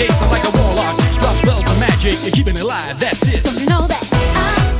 gates, I'm like a warlock. Drop spells of magic, you're keeping it alive, that's it. Don't you know that